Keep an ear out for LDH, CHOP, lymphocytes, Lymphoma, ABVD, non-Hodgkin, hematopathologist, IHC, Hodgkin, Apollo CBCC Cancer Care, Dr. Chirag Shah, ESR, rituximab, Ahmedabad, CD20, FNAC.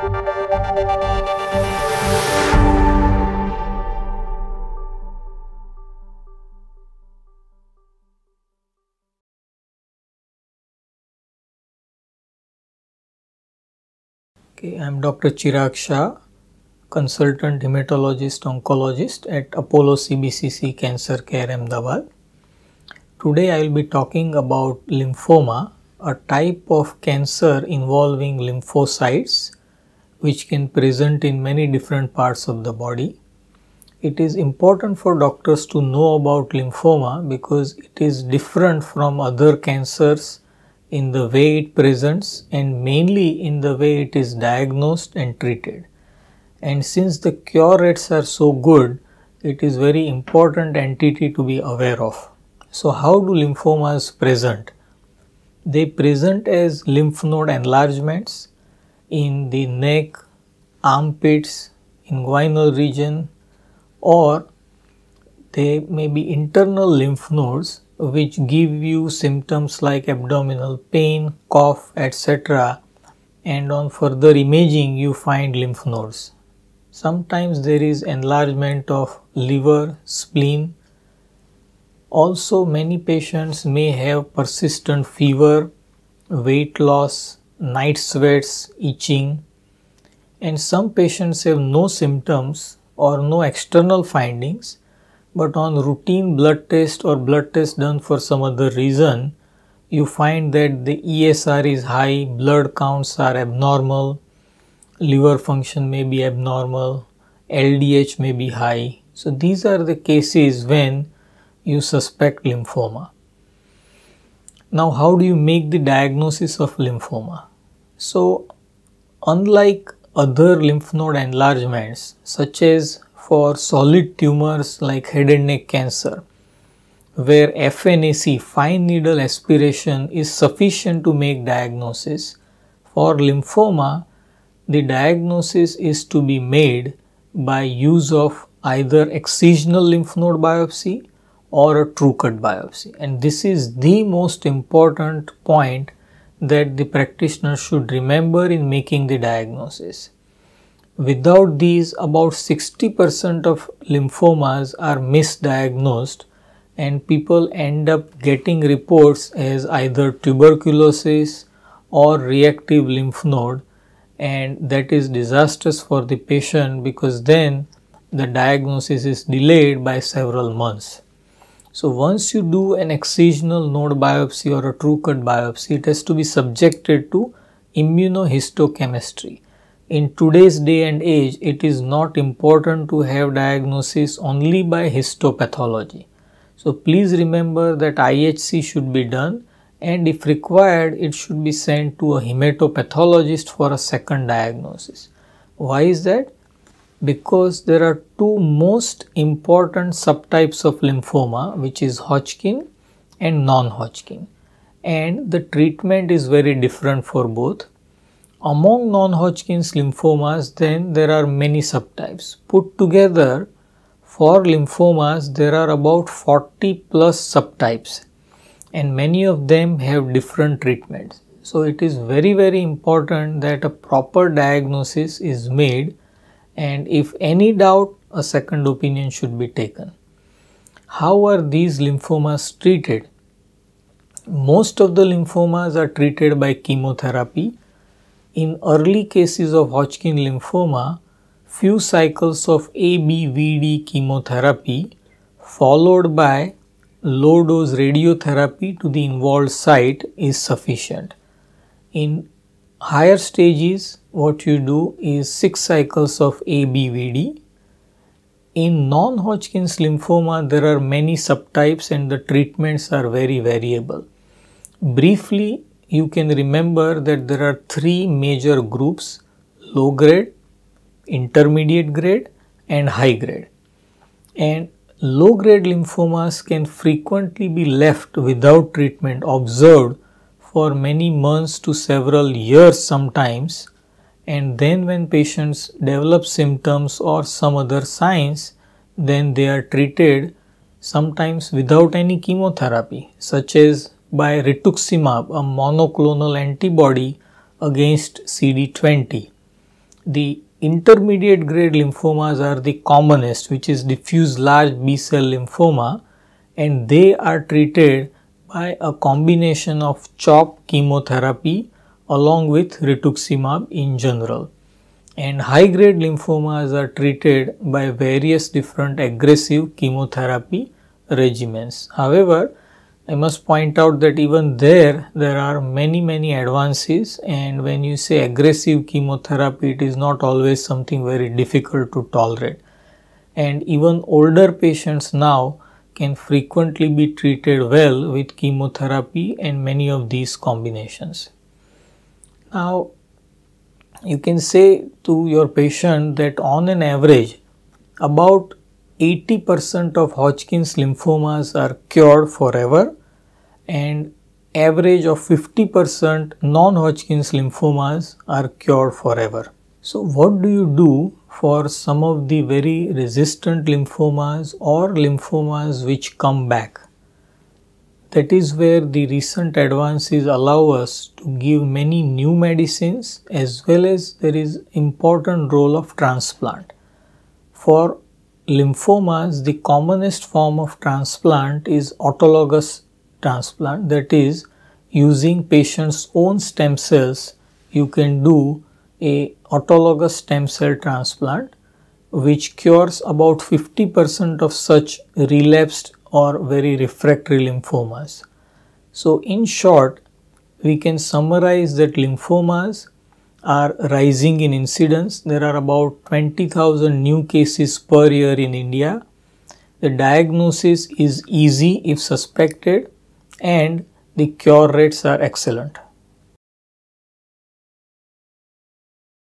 Okay, I am Dr. Chirag Shah, consultant hematologist oncologist at Apollo CBCC Cancer Care, Ahmedabad. Today I will be talking about lymphoma, a type of cancer involving lymphocytes which can present in many different parts of the body. It is important for doctors to know about lymphoma because it is different from other cancers in the way it presents and mainly in the way it is diagnosed and treated. And since the cure rates are so good, it is very important entity to be aware of. So how do lymphomas present? They present as lymph node enlargements in the neck, armpits, inguinal region, or they may be internal lymph nodes which give you symptoms like abdominal pain, cough, etc. And on further imaging you find lymph nodes. Sometimes there is enlargement of liver, spleen. Also, many patients may have persistent fever, weight loss, night sweats, itching, and some patients have no symptoms or no external findings, but on routine blood test or blood test done for some other reason, you find that the ESR is high, blood counts are abnormal, liver function may be abnormal, LDH may be high. So these are the cases when you suspect lymphoma. Now, how do you make the diagnosis of lymphoma? So, unlike other lymph node enlargements, such as for solid tumors like head and neck cancer, where FNAC, fine needle aspiration, is sufficient to make diagnosis, for lymphoma, the diagnosis is to be made by use of either excisional lymph node biopsy or a true cut biopsy. And this is the most important point that the practitioner should remember in making the diagnosis. Without these, about 60% of lymphomas are misdiagnosed and people end up getting reports as either tuberculosis or reactive lymph node, and that is disastrous for the patient because then the diagnosis is delayed by several months. So once you do an excisional node biopsy or a true cut biopsy, it has to be subjected to immunohistochemistry. In today's day and age, it is not important to have diagnosis only by histopathology. So please remember that IHC should be done, and if required, it should be sent to a hematopathologist for a second diagnosis. Why is that? Because there are two most important subtypes of lymphoma, which is Hodgkin and non-Hodgkin, and the treatment is very different for both. Among non-Hodgkin's lymphomas, then there are many subtypes. Put together, for lymphomas there are about 40+ subtypes, and many of them have different treatments. So it is very, very important that a proper diagnosis is made, and if any doubt, a second opinion should be taken. How are these lymphomas treated? Most of the lymphomas are treated by chemotherapy. In early cases of Hodgkin lymphoma, few cycles of ABVD chemotherapy followed by low dose radiotherapy to the involved site is sufficient. In higher stages, what you do is 6 cycles of ABVD. In non-Hodgkin's lymphoma, there are many subtypes and the treatments are very variable. Briefly, you can remember that there are 3 major groups: low grade, intermediate grade, and high grade. And low grade lymphomas can frequently be left without treatment, observed for many months to several years sometimes, and then when patients develop symptoms or some other signs, then they are treated sometimes without any chemotherapy, such as by rituximab, a monoclonal antibody against CD20. the intermediate grade lymphomas are the commonest, which is diffuse large B-cell lymphoma, and they are treated by a combination of CHOP chemotherapy along with rituximab in general. And high grade lymphomas are treated by various different aggressive chemotherapy regimens. However, I must point out that even there are many advances, and when you say aggressive chemotherapy, it is not always something very difficult to tolerate. And even older patients now can frequently be treated well with chemotherapy and many of these combinations. Now, you can say to your patient that on an average, about 80% of Hodgkin's lymphomas are cured forever, and average of 50% non-Hodgkin's lymphomas are cured forever. So what do you do for some of the very resistant lymphomas or lymphomas which come back? That is where the recent advances allow us to give many new medicines, as well as there is important role of transplant. For lymphomas, the commonest form of transplant is autologous transplant, that is, using patient's own stem cells. You can do an autologous stem cell transplant, which cures about 50% of such relapsed or very refractory lymphomas. So in short, we can summarize that lymphomas are rising in incidence. There are about 20,000 new cases per year in India. The diagnosis is easy if suspected, and the cure rates are excellent.